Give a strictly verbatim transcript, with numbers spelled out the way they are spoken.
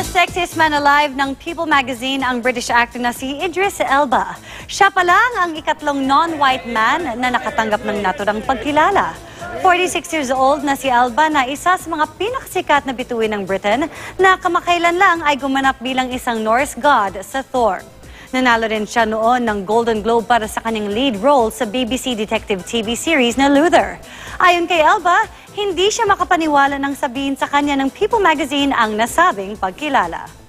the sexiest man alive ng People Magazine ang British actor na si Idris Elba. Siya pa lang ang ikatlong non-white man na nakatanggap ng naturang pagkilala. forty-six years old na si Elba na isa sa mga pinakasikat na bituin ng Britain na kamakailan lang ay gumanap bilang isang Norse god sa Thor. Nanalo rin siya noon ng Golden Globe para sa kanyang lead role sa B B C detective T V series na Luther. Ayon kay Elba, hindi siya makapaniwala nang sabihin sa kanya ng People Magazine ang nasabing pagkilala.